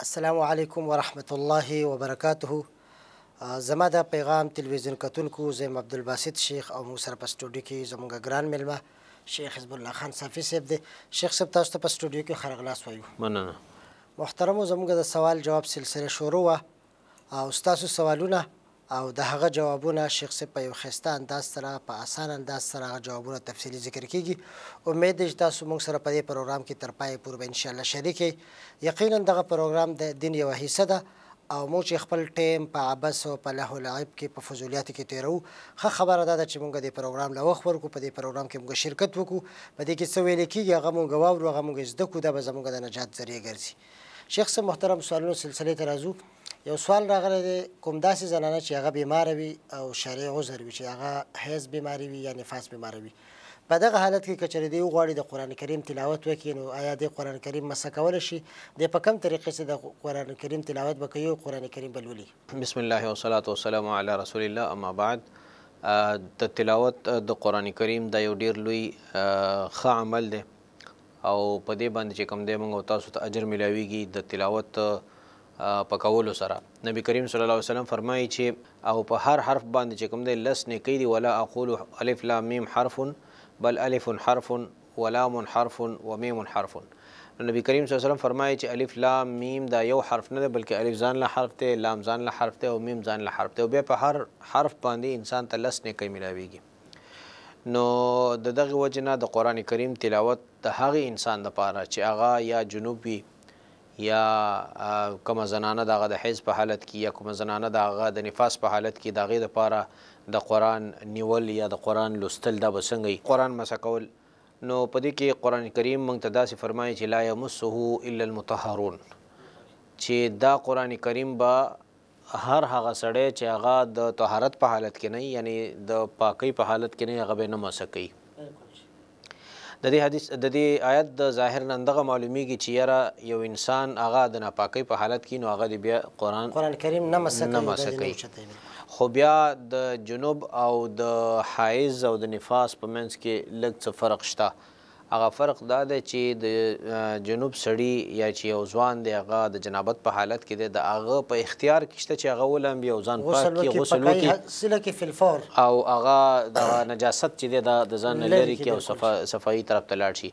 السلام علیکم ورحمت الله وبرکاته. زما د پیغام تلویزیون کتونکو زم عبدالباسط شیخ او موسر په سټوډیو کې زموږ ګران ملما شیخ حزب الله خان صافی صاحب دی. شیخ صاحب تاسو ته په سټوډیو کې خرغلاس وایو. مننه محترمو، زموږ د سوال جواب سلسله شروع وا او تاسو سوالونه او د هغه جوابونه شیخ صاحب په یو خسته انداز سره په اسان انداز سره هغه جوابونه تفصیلی ذکر کیږي. امید دی چې تاسو موږ سره په دې پروګرام کې تر پای پورې به ان شاء الله شریکې. یقینا دغه پروګرام د دین یوه حصه ده او موږ چې خپل ټیم په عبس او په لهو لعب کې په فضولیاتو کې تیرو، ښه خبره دا ده چې موږ دې پروګرام له وخت ورکو، په دې پروګرام کې موږ شرکت وکړو، په دې کې څه ویل کېږي هغه موږ واورو، هغه موږ زده کړو، دا به زموږ د نجات ذریعه ګرځي. شیخ صاحب محترم سوالونو سلسلې ته راځو. یو سوال راغلی دی، کوم داسې زنانه چې هغه بیماره وي او شرعي عذر وي، چې هغه حیض بیماري وي یا نفاس بیماره وي، په دغه حالت کې که چېرې دی وغواړي د قرآن کریم تلاوت وکړي، نو آیا د قرآن کریم مسه کولی شي؟ دی په کوم طریقې سره د قرآن کریم تلاوت به کوي او قرآن کریم به لولي؟ بسم الله والصلاة والسلام علی رسول الله، اما بعد. د تلاوت د قرآن کریم دا یو ډېر لوی ښه عمل دی او په دې باندې چې کوم دی موږ تاسو ته اجر میلاویږي د تلاوت په کولو سره. نبی کریم صلی الله علیه وسلم فرمایي چې او په هر حرف باندې چې کوم دی لس نیکۍ دي. ولا اقول الف لام میم حرف بل الف حرف ولام حرف ومیم حرف. نبی کریم صلی الله علیه وسلم فرمایي چې الف لام میم دا یو حرف نه دی، بلکې الف ځان له حرف دی، لام ځان له حرف دی او میم ځان له حرف دی، او بیا په هر حرف باندې انسان ته لس نیکۍ ملاویږي. نو د دغې وجې نه د قرآن کریم تلاوت د هغې انسان دپاره چې هغه یا جنوب وي یا کومه زنانه د هغه د حیض په حالت کې یا کومه زنانه د هغه د نفاس په حالت کې د هغې دپاره د قرآن نیول یا د قرآن لوستل دا به څنګه وي؟ قرآن مسه کول. نو په دې کې قرآن کریم موږ ته داسې فرمایي چې لا یمسه الا المطهرون، چې دا قرآن کریم به هر هغه سړی چې هغه د طهارت په حالت کې نه، یعنې د پاکۍ په حالت کې نه، هغه به نه مسه کوي. د دې آیت د ظاهر نه همدغه معلومیږي چې یاره یو انسان هغه د ناپاکۍ په حالت کې نو هغه د بیا قرآن کریم نه مسه کوي. خو بیا د جنوب او د حایز او د نفاس په منځ کې لږ څه فرق شته. هغه فرق دا دی چې د جنوب سړي یا چې یو ځوان دی هغه د جنابت په حالت کې دی، د هغه په اختیار کې شته چې هغه ولمبي او ځان پاک کړي، غسل وکړي او هغه د نجاست چې دی د ځان نه لرې کړي او صفایي طرف ته لاړ شي.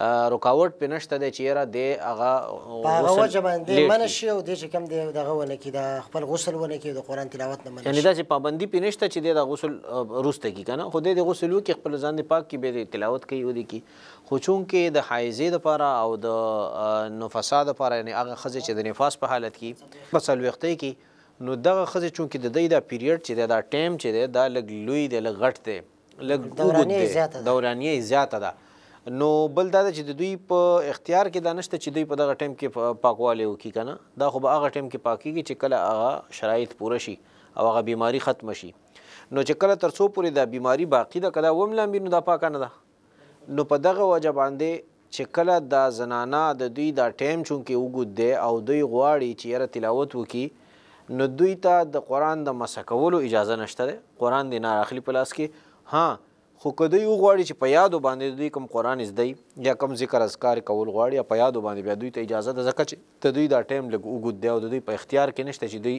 رکاوټ پې نه شته دی چې یاره دی هغه په هغه وجه باندې منع شي او دی چې کوم دی دغه ونه کړي، د خپل غسل ونه کړي، د قرآن تلاوت نه منع شي، یعنې داسې پابندي پې نه شته چې دی د غسل وروسته کړي. که نه خو دی د غسل وکړي، خپل ځان دې پاک کړي، بیا دې تلاوت کوي ودې کړي. خو چونکې د حایضې دپاره او د نفسا دپاره، یعنې هغه ښځې چې د نفاس په حالت کې په څلوېښتۍ کې، نو دغه ښځې چونکې د دوی دا پیریډ چې دی دا ټایم چې دی دا لږ لوی دی، لږ غټ دی، لږ اوږد دی، دورانیه یې زیاته ده. نو بل دا ده چې د دوی په اختیار کې دا نه شته چې دوی په دغه ټایم کې پاکوالی وکړي. که نه دا خو به هغه ټایم کې پاکېږي چې کله هغه شرایط پوره شي او هغه بیماري ختمه شي. نو چې کله تر څو پورې دا بیماري باقي ده، که دا وم لامبي نو دا پاکه نه ده. نو په دغه وجه باندې چې کله دا زنانه د دوی دا ټایم چونکې اوږد دی او دوی غواړي چې یاره تلاوت وکړي، نو دوی ته د قرآن د مسه کولو اجازه نشته دی، قرآن دې نه راخلي په لاس کې. ها خو که دوی وغواړي چې په یادو باندې دوی کوم قرآن زده یا کوم ذکر اذکار کول غواړي، یا په یادو باندې بیا دوی ته اجازه ده، ځکه چې د دوی دا ټایم لږ اوږد دی او د دوی په اختیار کې نشته چې دوی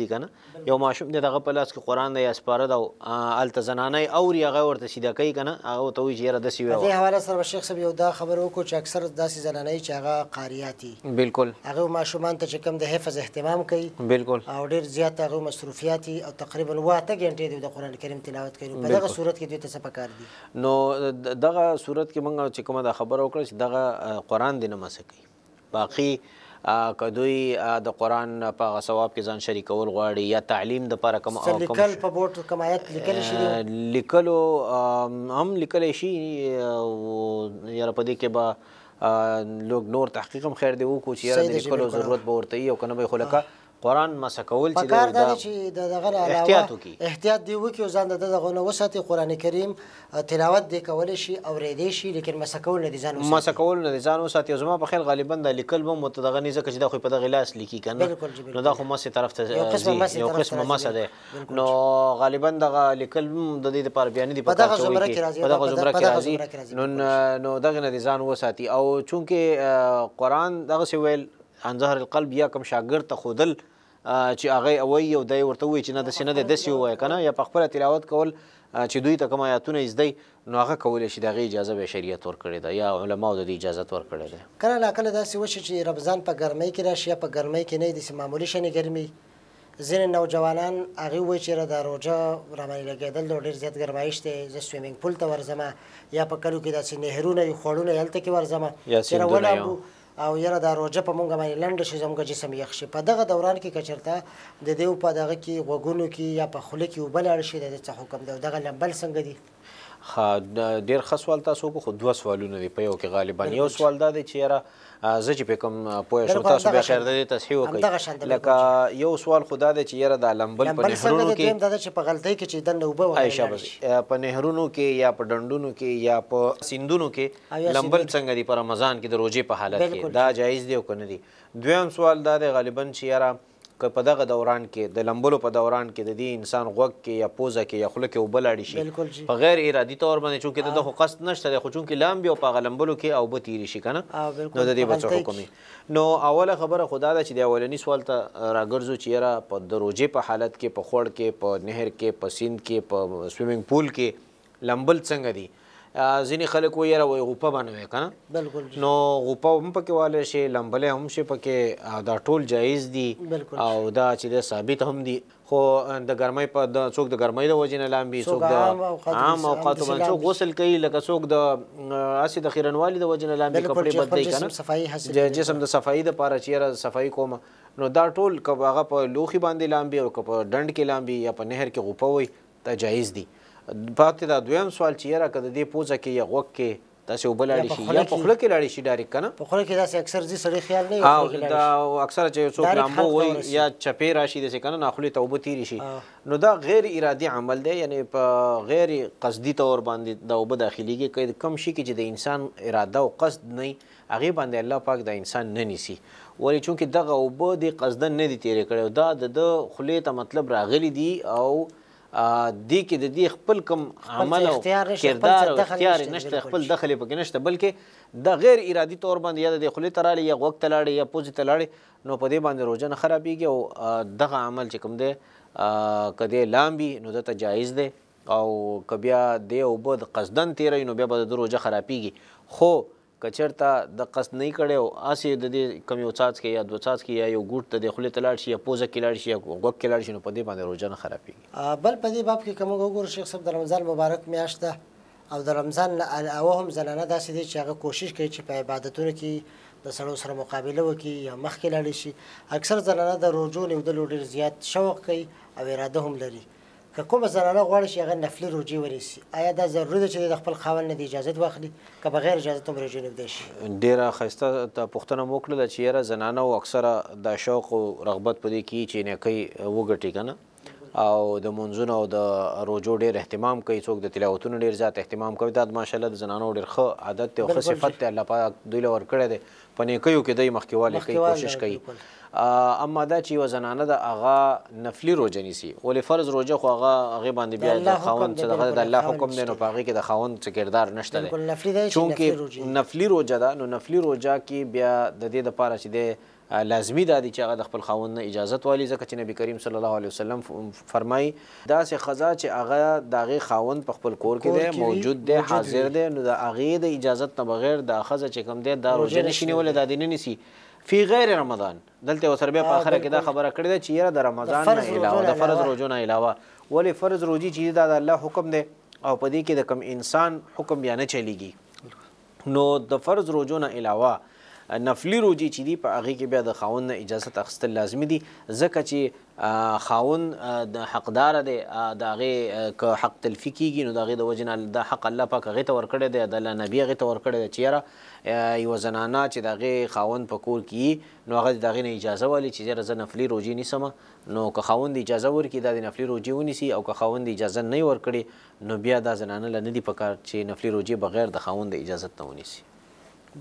لیکلی کنه یو ماشوم د دغه په لاس کې قران یا سپاره دا ال تزنانه او ریغه ورته سیده کوي کنه او ته یې را دسی وي په حواله سره شیخ صاحب یو دا خبر وکړو چې اکثر داسې زنانه چې هغه قاریاتی بالکل هغه ماشومان ته چې کوم د حفظ اهتمام کوي بالکل او ډیر زیات هغه مصروفیاتي او تقریبا واته ګنټې د قران کریم تلاوت کوي په دغه صورت کې دوی ته څه پکار دي نو دغه صورت کې موږ چې کومه دا خبر وکړو چې دغه قران دینه مسکی باقی کدوی د قرآن په ثواب کې ځان شریکول غواړي یا تعلیم د پاره کوم او لیکل په بورډ کوم آیت لیکل شي لیکلو هم لیکل شي یاره په دې کې به لوګ نور تحقیق هم خیر دی وکړو چې یاره د لیکلو ضرورت به ورته وي او که نه به یې خو لکه قرآن مسه کول چې پکار دا دی چې د دغه نه علاوه احتیاط دې وکړي او ځان د دغه نه وساتي قرآن کریم تلاوت دې کولی شي اورېدی شي لیکن مسکول نه دې ځان وساتي مسکول نه دې ځان وساتي زما په خیال غالبا دا لیکل به متدغه نه ځکه چې دا خو په دغه لاس لیکي که نه نو دا خو مسې طرف ته یو قسمه مسه دی نو غالبا دغه لیکل هم د دې دپاره بیا نه دي په دغه زمره کې راځي په دغه زمره کې راځي نو دغه نه دې ځان وساتي او چونکې قرآن دغسې ویل عن ظهر القلب یا کوم شاګرد ته ښودل چې هغه یې اوایي او دی ورته ووایي چې نه داسې نه دی داسې ووایه که نه یا په خپله تلاوت کول چې دوی ته کوم آیاتونه یې زده نو هغه کولی شي د هغې اجازه به شریعت ورکړې ده یا علماو د دې اجازت ورکړې ده کله ناکله داسې وشي چې رمضان په ګرمۍ کې راشي یا په ګرمۍ کې نه داسې معمولي شنې ګرمي ځینې نوجوانان هغې ووایي چې یاره دا روژه راباندې لګېدل دی ډېر زیات ګرمایش دی زه سویمینګ پول ته ورځم یا په کلو کې داسې نهرونه وي خوړونه یې هلته کې ورځم یاره ولامو او یاره دا روژه په مونږ باندې لنډه شي زموږ جسم یخ شي په دغه دوران کې که چېرته د دې په دغه کې غوږونو کې یا په خوله کې اوبه لاړ شي د دې څه حکم دی او دغه لمبل څنګه دي ښه ډېر ښه سوال تاسو وکړو خو دوه سوالونه دي په یو کې غالبا یو سوال دا دی چې یاره زه چې پرې کوم پوه شم تاسو بیا خیر د دې تصحیح وکړئ لکه یو سوال خو دا دی چې یاره دا لمبل په نهرونو کې دویم دا ده چې په غلطۍ کې چې دننه اوبه ولاړ په نهرونو کې یا په ډنډونو کې یا په سیندونو کې لمبل څنګه دي په رمضان کې د روژې په حالت کې دا جایز دی او که نه دي دویم سوال دا دی غالبا چې یاره که په دغه دوران کې د لمبلو په دوران کې د دې انسان غوږ کې یا پوزه کې یا خوله کې اوبه لاړې شي په غیر ارادي طور باندې چونکې د ده خو قصد نشته دی خو چونکې لامبي او په هغه لمبلو کې اوبه تېرې شي که نه نو د دې به څه حکم نو اوله خبره خو دا ده چې د اولني سوال ته راګرځو چې یاره په د روژې په حالت کې په خوړ کې په نهر کې په سیند کې په سویمینګ پول کې لمبل څنګه دي ځینې خلک وایي یاره وایي غوپه بنوې که نه نو غوپه هم پکې والی شي لمبلی هم شي پکې دا ټول جایز دي او دا چې دی ثابت هم دي خو د ګرمۍ په څوک د ګرمۍ د وجې نه لامبي څوک د عام اوقاتو باندې څوک غسل کوي لکه څوک د هسې د خیرنوالي د وجې نه لامبي کپړې بدلوي که نه جسم د صفایي دپاره چې یاره صفایي کوم نو دا ټول که هغه په لوښي باندې لامبي او که په ډنډ کې لامبي یا په نهر کې غوپه وایي دا جایز دي پاتې دا دویم سوال چې یاره که د دې پوزه کې یا غوږ کې داسې اوبه لاړې شي یا په خوله کې لاړې شي ډایرکټ که نه په خوله کې داسې اکثر ځي سړی خیال نه وي دا اکثره چې یو څوک لامبو وایي یا چپې را شي داسې که نه ناخولې ته اوبه تېرې شي نو دا غیر ارادي عمل دی یعنې په غیر قصدي طور باندې دا اوبه داخلیږي که کم شي کې چې د انسان اراده او قصد نه وي هغې باندې الله پاک دا انسان نه نیسي ولې چونکې دغه اوبه دې قصدن نه دي تېرې کړې او دا د ده خولې ته مطلب راغلي دي او دی کې د دې خپل کوم عمل او کردار او اختیار نشته خپل دخل یې پکې نشته بلکې د غیر ارادي طور باندې یا د دې خولې ته راړې یا غوږ ته لاړې یا پوزې ته لاړې نو په دې باندې روژه نه خرابېږي او دغه عمل چې کوم دی که دې لامبي نو ده ته جایز دی او که بیا دې اوبه د قصدن تېروي نو بیا به د ده روژه خرابېږي خو که چېرته د قصد نه یې کړی او هسې د دې کوم یو څاڅکې یا دوه څاڅکې یا یو ګوټ ته د خولې ته لاړ شي یا پوزه کې لاړ شي یا غوږ کې لاړ شي نو په دې باندې روژه نه خرابېږي بل په دې باب کې که موږ وګورو شیخ صاحب د رمضان مبارک میاشت ده او د رمضان نه علاوه هم زنانه داسې دی چې هغه کوشش کوي چې په عبادتونو کې د سړو سره مقابله وکړي یا مخکې لاړې شي اکثر زنانه د روژو نیولو ډېر زیات شوق کوي او اراده هم لري که کومه زنانه غواړي چې هغه نفلي روژې ونیسي آیا دا ضروري ده چې د خپل خاوند نه د اجازت واخلي که بغیر اجازت هم روژې نیولی شي ډېره ښایسته ته پوښتنه مو وکړله چې یاره زنانه او اکثره دا شوق او رغبت په دې کې چې نیکۍ وګټي که نه او د منځونو او د روژو ډېر اهتمام کوي څوک د تلاوتونو ډېر زیات اهتمام کوي دا ماشاءالله د زنانو ډېر ښه عادت دی او ښه صفت دی الله پاک دوی له ورکړی دی په نیکیو کې دوی مخکېوالی کوي کوشش کوي اما دا چې یوه زنانه ده هغه نفلي روژه نیسي ولې فرض روژه خو هغه هغې باندې بیا د خاوند څه دغه د الله حکم دی نو په هغې کې د خاوند څه کردار نشته دی چونکې نفلي روژه ده نو نفلي روژه کې بیا د دې دپاره چې دی لازمی دا دی چې هغه د خپل خاوند نه اجازت والی، ځکه چې نبی کریم صلی الله علیه وسلم فرمایي داسې خزا چې هغه د هغې خاوند په خپل کور کې دی، موجود دی، حاضر دی، نو د هغې د اجازت نه بغیر دا ښځه چې کوم دی دا روژه نه شي نیولی، دا دې نه نیسي فی غیر رمضان. دلته یې ورسره بیا په آخره کې دا خبره کړې ده چې یاره د رمضان نه علاوه، د فرض روژو نه علاوه، ولې فرض روژې چې دا د الله حکم دی او په دې کې د کوم انسان حکم بیا نه چلیږي، نو د فرض روژو نه علاوه نفلی روژې چې دي په هغې کې بیا د خاوند نه اجازت اخیستل لازمي دي، ځکه چې خاوند حقداره دی، د هغې که حق تلفي کېږي نو د هغې د وجې نه دا حق الله پاک هغې ته ورکړی دی، د الله نبي هغې ته ورکړی دی چې یاره یوه زنانه چې د هغې خاوند په کور کې وي نو هغه د هغې نه اجازه والي چې یاره زه نفلي روژې نیسمه، نو که خاوند اجازه ورکړي دا د نفلي روژې ونیسي، او که خاوند اجازه نه یې ورکړي نو بیا دا زنانه له نه دي پکار چې نفلي روژې بغیر د خاوند د اجازت نه ونیسي.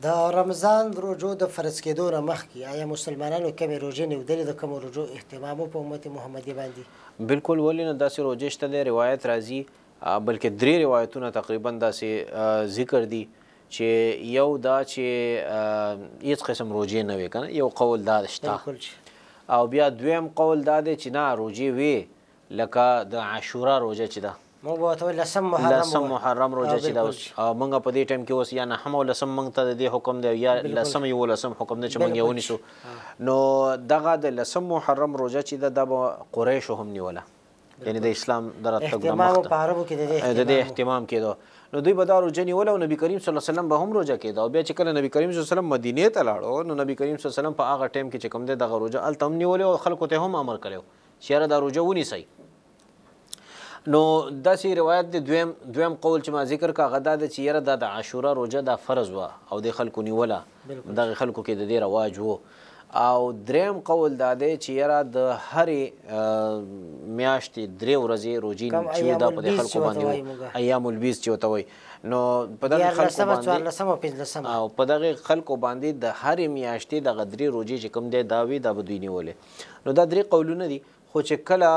د رمضان روژو د فرض کېدو نه مخکې آیا مسلمانانو کمې روژې نیولې؟ د کومو روژو اهتمام په امت محمدي باندې؟ بلکل، ولې نه داسې روژې شته دی، روایت راځي، بلکې درې روایتونه تقریبا داسې ذکر دي چې یو دا چې هېڅ قسم روژې نه وې، که نه یو قول دا شته، او بیا دویم قول دا دی چې نه روژې وې، لکه د عاشورا روژه چې ده موږ ورته وایي لسم محرم روژه چې ده، اوس موږ په دې ټایم کې اوس یا نهم او لسم موږ ته د دې حکم دی، یا لسم یولسم حکم دی چې موږ یې ونیسو، نو دغه د لسم محرم روژه چې ده دا به قریشو هم نیوله، یعنې د اسلام د راتګ نه مخکې په عربو کې د دې اهتمام کېده، نو دوی به دا روژه نیوله او نبي کریم صلی الله علیه وسلم به هم روژه کېده، او بیا چې کله نبي کریم صلی الله علیه وسلم مدینې ته لاړو نو نبي کریم صلی الله علیه وسلم په هغه ټایم کې چې کوم دی دغه روژه هلته هم نیولې او خلکو ته هم امر کړی چې یاره دا روژه ونیسئ. نو داسې روایت د دویم قول چې ما ذکر کا غدا ده چې یاره دا د عاشورا روژه دا فرض وه او د خلکو نیوله، دغه خلکو کې د دې رواج و، او دریم قول دا دی چې یاره د هرې میاشتې درې ورځې روژې چې دا په دې خلکو باندې ایام البیس چې ورته وایي، نو په دغه خلکو باندې د هرې میاشتې دغه درې روژې چې کوم دی دا وي دا به دوی نیولې. نو دا درې قولونه دي، خو چې کله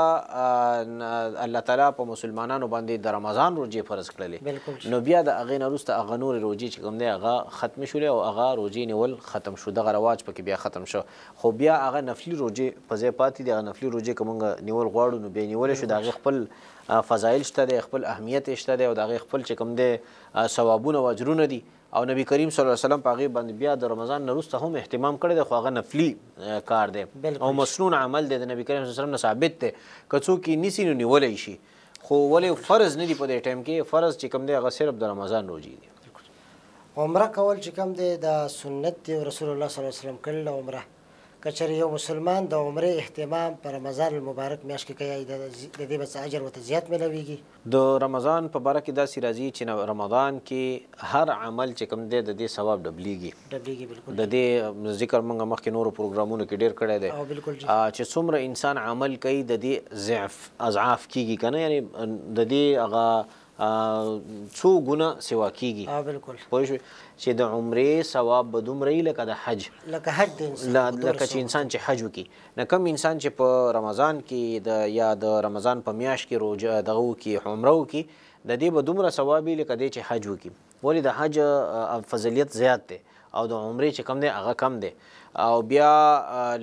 الله تعالی په مسلمانانو باندې د رمضان روژې فرض کړلې نو بیا د هغې نه وروسته هغه نورې روژې چې کوم دی هغه ختمې شولې او هغه روژې نیول ختم شو، دغه رواج پکې بیا ختم شو، خو بیا هغه نفلي روژې په ځای پاتې دي، هغه نفلي روژې که موږ نیول غواړو نو بیا نیولی شو، د هغې خپل فضایل شته دی، خپل اهمیت یې شته دی، او د هغې خپل چې کوم دی ثوابونه او اجرونه دي، او نبی کریم صلی الله علیه وسلم په هغې باندې بیا د رمضان نه وروسته هم اهتمام کړی دی، خو هغه نفلي کار دی او مسنون عمل دی، د نبی کریم صلی الله علیه وسلم نه ثابت دی، که څوک یې نیسي نو نیولی شي، خو ولې فرض نه دي په دې ټایم کې، فرض چې کوم دی هغه صرف د رمضان روژې دي. عمره کول چې کوم دی دا سنت دی، رسول الله صلی الله علیه وسلم کړله عمره، که چېرې یو مسلمان د عمرې اهتمام په رمضان المبارک میاشت کې کوي د دې به څه اجر ورته زیات میلاویږي؟ د رمضان په باره کې داسې راځي چې رمضان کې هر عمل چې کوم دی د دې ثواب ډبلیږي، بلکل د دې ذکر موږ مخکې نورو پروګرامونو کې ډېر کړی دی، چې څومره انسان عمل کوي د دې ضعف اضعاف کېږي، که نه یعنې د دې هغه څو ګونه سوا کېږي، پوه شوې چې د عمرې ثواب به دومره لکه د حج، لکه چې انسان چې حج وکړي نه، کم انسان چې په رمضان کې یا د رمضان په میاشت کې روژه دغه وکړي عمره وکړي د دې به دومره ثواب وي لکه دی چې حج وکړي، ولې د حج فضیلت زیات دی او د عمرې چې کم دی هغه کم دی، او بیا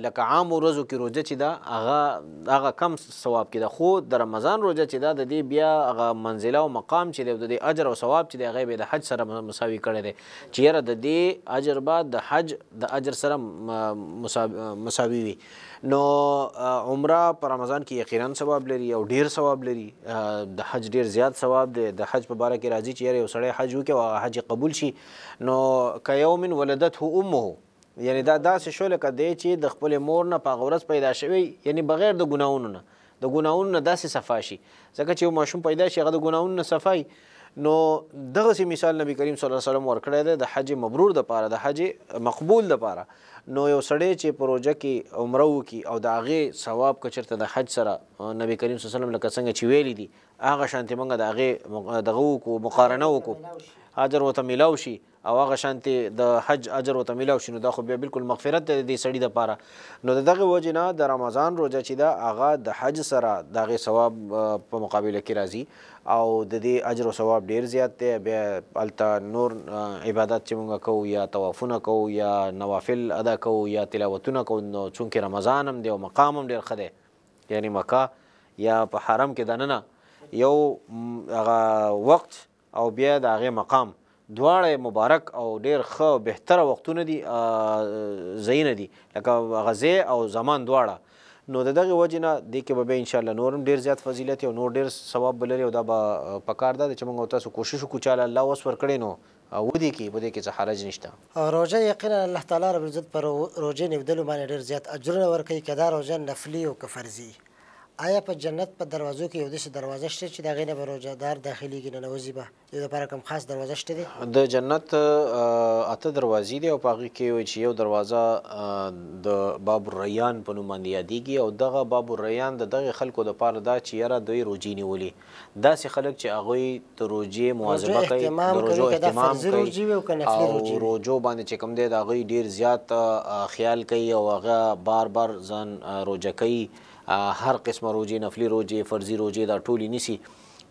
لکه عام ورځو کې روژه چې ده هغه کم ثواب کې ده، خو د رمضان روژه چې ده د دې بیا هغه منزله او مقام چې دی د دې اجر او ثواب چې دی هغه به د حج سره مساوي کړی دی، چې یاره د دې اجر به د حج د اجر سره مساوي وي، نو عمره په رمضان کې یقینا ثواب لري او ډېر ثواب لري، د حج ډېر زیات ثواب دی، د حج په باره کې راځي چې یاره یو سړی حج وکړي او هغه حج قبول شي، نو که یوم ولدته امه، یعنې دا داسې شو لکه دی چې د خپلې مور نه په هغه ورځ پیدا شوی، یعنې بغیر د ګناهونو نه داسې صفا شي، ځکه چې یو ماشوم پیدا شي هغه د ګناهونو نه صفا وي، نو دغسې مثال نبي کریم صلی الله علیه وسلم ورکړی دی د حج مبرور دپاره، د حج مقبول دپاره، نو یو سړی چې په روژه کې عمره وکړي او د هغې ثواب که چېرته د حج سره نبي کریم صلی الله علیه وسلم لکه څنګه چې ویلي دي هغه شانتې موږ د هغې دغه وکړو، مقارنه وکړو، اجر ورته میلاو شي، او هغه شانتي د حج اجر او تملاو شنو دا خو بیا بالکل مغفرت دې سړی د پاره. نو دغه وجه نه د رمضان روزه چې دا هغه د حج سره دغه ثواب په مقابله کې راځي او د دې اجر او ثواب ډیر زیات دی. بیا الته نور عبادت چې موږ کوو یا طوافونه کوو یا نوافل ادا کوو یا تلاوتونه کوو، نو چونکې رمضان هم دی او مقام هم ډیر ښه دی، یعنی مکه یا په حرم کې دننه یو هغه وخت او بیا د هغې مقام دواړه مبارک او ډېر ښه بهتره وختونه دي، ځایونه دي لکه غزه او زمان دواړه. نو د دغې وجې نه دې کې به بیا انشاءالله نور هم ډېر زیات فضیلت او نور ډېر ثواب به لري، او دا به پکار ده چې موږ او تاسو کوشش وکړو چې الله وس ورکړی نو ودې کې په دې کې څه حرج نشته. روژه یقینا الله تعالی رب العزت پر روژې نیولو باندې ډېر زیات اجرونه ورکوي، که دا روژه نفلي او که فرضي. آیا په جنت په دروازو کې یو داسې دروازه شته چې د هغې نه به روژهدار داخلېږي ننوځي به د دې لپاره کوم خاص دروازه شته دی؟ د جنت 8 دروازې دي او په هغې کې چې یو دروازه د باب الریان په نوم باندې یادېږي، او دغه باب الریان د دغې خلکو دپاره دا چې یاره دوی روژې نیولې، داسې خلک چې هغوی د روژې مواظبه کوي، د روژو اهتمام کوي او روژو باندې چې کوم دی د هغوی ډېر زیات خیال کوي او هغه بار بار ځان روژه کوي، هر قسم روژې نفلي روژې فرضي روژې دا ټولې نیسي.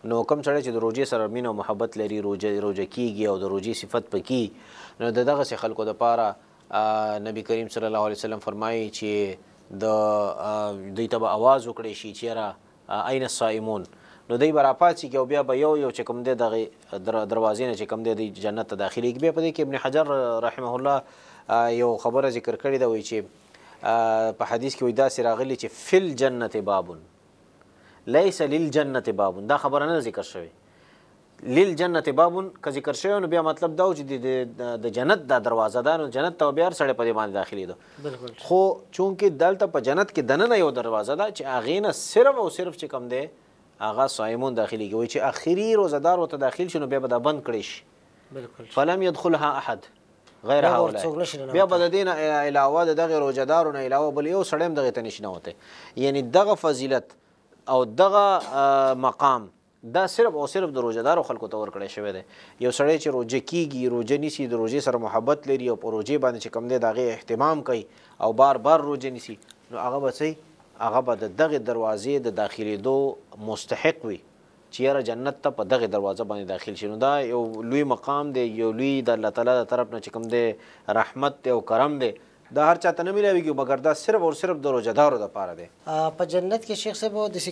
نو کوم سړی چې د روژې سره مینه او محبت لري، روژه کېږي او د روژې صفت پکې، نو د دغسې خلکو دپاره نبي کریم صلی الله علیه وسلم فرمایي چې د دوی ته به آواز وکړی شي چې یاره عین الصائمون، نو دوی به راپاڅېږي او بیا به یو یو چې کوم دی دغې دروازې نه چې کوم دی دوی جنت ته داخلېږي. بیا په دې کې ابن حجر رحمه الله یو خبره ذکر کړې ده، وایي چې په حدیث کې وایي داسې راغلي چې فی الجنت بابن لیس للجنت بابن، دا خبره نه ذکر شوې، للجنت بابن که ذکر شوی نو بیا مطلب دا و چې د جنت دا دروازه ده، نو جنت ته بیا هر سړی په دې باندې داخلېده. خو چونکې دلته په جنت کې دننه یو دروازه ده چې هغې نه صرف او صرف چې کوم دی هغه صایمون داخلېږي، وایي چې اخري روزهدار ورته داخل شي نو بیا به دا بند کړی شي، فلم یدخلها احد غیر هؤلاء، بیا به د دې نه علاوه د دغې روژهدارو نه علاوه بل یو سړی هم دغې ته نشي ننوتی. یعنی دغه فضیلت او دغه مقام دا صرف او صرف د روژهدارو خلکو ته ورکړی شوی دی. یو سړی چې روژه کېږي، روژه نیسي، د روژې سره محبت لري او په روژې باندې چې کوم دی د هغې اهتمام کوي او بار بار روژه نیسي، نو هغه به څه هغه به د دغې دروازې د داخلېدو مستحق وي چې یاره جنت ته په دغې دروازه باندې داخل شي. نو دا یو لوی مقام دی، یو لوی د الله تعالی د طرف نه چې کوم دی رحمت دی او کرم دی، دا هر چا ته نه میلاویږي، مګر دا صرف او صرف د روژهدارو دپاره دی. په جنت کې شیخ صاحب داسې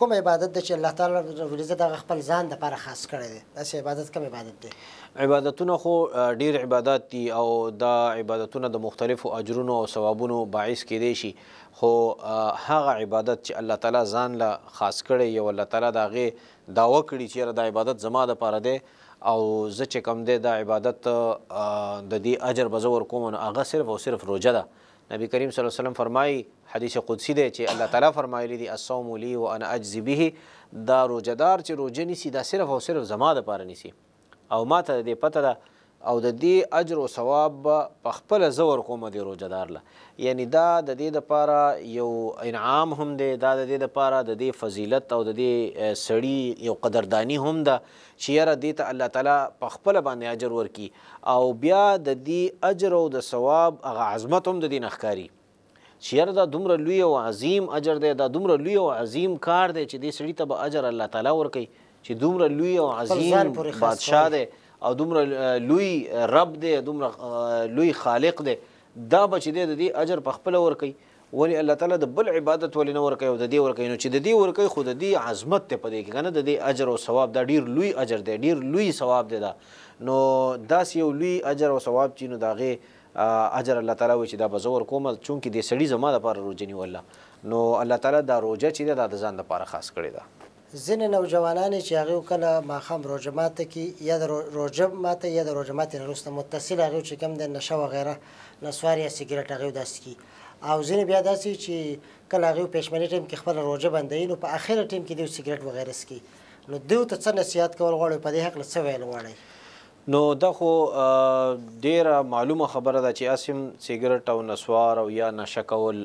کوم عبادت دی چې الله تعالی رب العزت هغه خپل ځان دپاره خاص کړی دی، داسې عبادت کوم عبادت دی؟ عبادتونه خو ډېر عبادات دي او دا عبادتونه د مختلفو اجرونو او ثوابونو باعث کېدی شي، خو هغه عبادت چې الله تعالی ځان له خاص کړی یو الله تعالی د هغې دعوه کړي چې یاره دا عبادت زما دپاره دی او زه چې کوم دی دا عبادت د دې اجر به زه ورکوم، نو هغه صرف او صرف روژه ده. نبی کریم صلی الله علیه وسلم فرمایي، حدیث قدسی دی چې الله تعالی فرمایلی دی الصوم لی و انا اجزی به، دا روژهدار چې روژه نیسي دا صرف او صرف زما دپاره نیسي او ما ته د دې پته ده او د دې اجر او ثواب به پخپله زه ورکوم دې روژهدار له. یعنی دا د دې دپاره یو انعام هم دی، دا د دې دپاره د دې فضیلت او د دې سړي یو قدردانی هم ده چې یاره دې ته الله تعالی پخپله باندې اجر ورکړي، او بیا د دې اجر او د ثواب هغه عظمت هم د دې نه ښکاري چې یاره دا دومره لوی او عظیم اجر دی، دا دومره لوی او عظیم کار دی چې دې سړي ته به اجر الله تعالی ورکوي، چې دومره لوی او عظیم بادشاه دی او دومره لوی رب دی، دومره لوی خالق دی، دا به چې دی د دې اجر پخپله ورکوي، ولې الله تعالی د بل عبادت ولې نه ورکوي او د دې ورکوي؟ نو چې د دې ورکوي خو د دې عظمت دی په دې کې، که نه د دې اجر او ثواب دا ډېر لوی اجر دی، ډېر لوی ثواب دی دا. نو داسې یو لوی اجر او ثواب چې نو د هغې اجر الله تعالی وایي چې دا به زه ورکوم چونکې دې سړي زما دپاره روژه نیولله، نو الله تعالی دا روژه چې دی دا د ځان دپاره خاص کړې ده. ځینې نوجوانان چې هغوی کله ماښام روژه ماته کې یا د روژه ماته یا د روژه ماتې نه وروسته متصل هغوی چې کوم د نشه وغیره نسوار یا سګرټ هغوی داسې کي، او ځینې بیا داسې چې کله هغوی پیشمني ټایم کې خپله روژه بندوي، نو په اخره ټایم کې دوی سګرټ وغیره څکي، نو دوی ته څه نصیحت کول غواړئ؟ په دې هکله څه ویل غواړئ؟ نو دا خو ډیره معلومه خبره ده چې اسیم سیګریټ او نسوار او یا نشه کول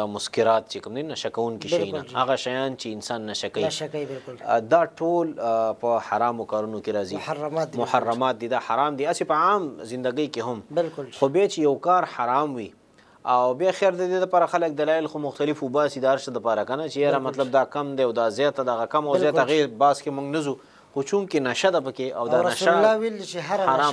دا مسکرات چې کوم دي نشه کوونکي شي نه هغه شیان چې انسان نشه کوي دا ټول په حرامو کارونو کې راځي محرمات دي دا حرام دي اسی په عام زندګۍ کې هم خو بیا چې یو کار حرام وي او بیا خیر د دې لپاره خلک دلایل خو مختلف وباسي د هر څه دپاره که نه چې یاره مطلب دا کم دی او دا زیاته دغه کم او زیات هغې باس کې موږ نه ځو خو چونکې نشه ده پکې او دا رسول الله ویل چې هره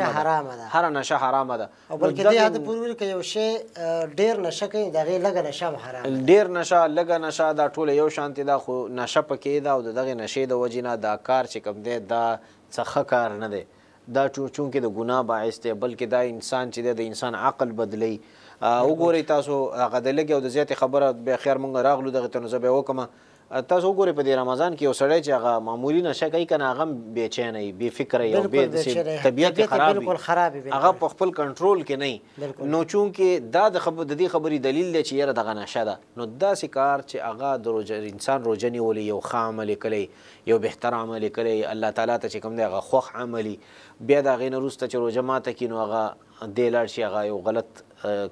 نشه حرامه ده او بلکې دې حد پورې ویل که یو شی ډېر نشه کوي د هغې لږه نشه هم حرامه ده ډېر نشه لږه نشه دا ټوله یو شانتې ده خو نشه پکې ده او د دغې نشې د وجې نه دا کار چې کوم دی دا څه ښه کار نه دی دا چونکې د ګناه باعث دی بلکې دا انسان چې دی د انسان عقل بدلی وګورئ تاسو هغه د لږې او د زیاتې خبره بیا خیر موږ راغلو دغې ته نو زه بیا وکړمه تاسو وګورئ په دې رمضان کې یو سړی چې هغه معمولي نشه کوي که نه هغه هم بېچینه وي بېفکره وي او بې طبیعت یې خراب وي هغه په خپل کنټرول کې نه وي نو چونکې دا د دې خبرې دلیل دی چې یاره دغه نشه ده نو داسې کار چې هغه د انسان روژه نیولې یو ښه عمل یې کړی یو بهتر عمل یې کړی الله تعالی ته چې کوم دی هغه خوښ عمل یي بیا د هغې نه وروسته چې روژه ماته کړي نو هغه دې لاړ شي هغه یو غلط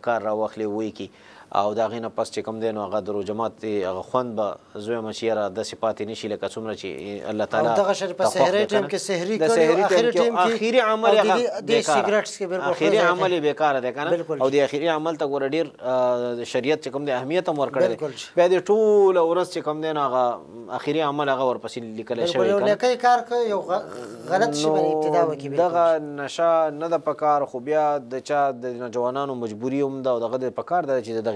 کار راواخلي وی کړي او د هغې نه پس چې کوم دی نو هغه د روژمات هغه خوند به زویه مه چې یاره داسې پاتې نه شي لکه څومره چې الله تعالی دغه شی په سحري ټایم کې سحري کړي اخري عمل اخري عمل یې بېکاره دی که نه او د اخري عمل ته ګوره ډېر شریعت چې کوم دی اهمیت هم ورکړی دی بیا د ټوله ورځ چې کوم دی نو هغه اخري عمل هغه ورپسې لیکلی شوی یو نیکی کار کوي یو غلط شي باندې ابتدا وکړي دغه نشه نه ده په کار خو بیا د چا د نوجوانانو مجبوري هم ده او دغه د په کار ده چې د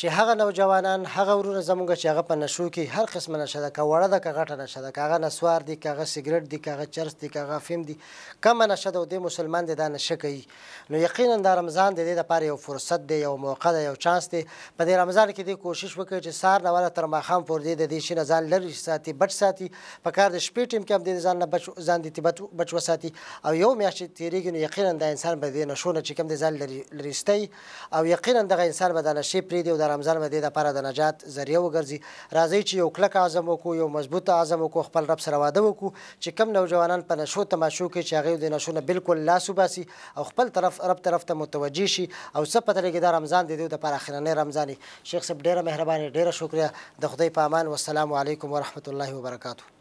چې هغه نوجوانان هغه ورونه زموږ چې هغه په نشو کې هر قسمه نشه ده که وړه ده که غټه نشه ده که هغه نسوار دي که هغه سګرټ دي که هغه چرس دي که هغه فیم دي کمه نشه ده او دې مسلمان دی دا نشه کوي نو یقینا دا رمضان د دې دپاره یو فرصت دی یو موقع ده یو چانس دی په دې رمضان کې دې کوشش وکړي چې سهار نه والا تر ماښام پورې د دې شي نه ځان لرې ساتي بچ ساتي په کار د شپې ټیم کې هم دې ځان نه ځان دې بچ وساتي او یو میاشت چې تېرېږي نو یقینا دا انسان به دې نشو نه چې کوم دې ځان لرې ایستوي او یقینا دغه انسان به دا نشې پرېږدي رمضان به دې دپاره د نجات ذریعه وګرځي راځئ چې یو کلک عزم وکړو یو مضبوط عزم وکړو خپل رب سره واده وکړو چې کم نوجوانان په نشو تماشو کې چې هغې د نشو نه بالکل لاس وباسي او خپل طرف رب طرف ته متوجه شي او څه پته لګي دا رمضان د دې دپاره اخرنی رمضان شیخ صاحب ډېره مهرباني ډېره شکریه د خدای په امان والسلام علیکم ورحمة الله وبرکاتو.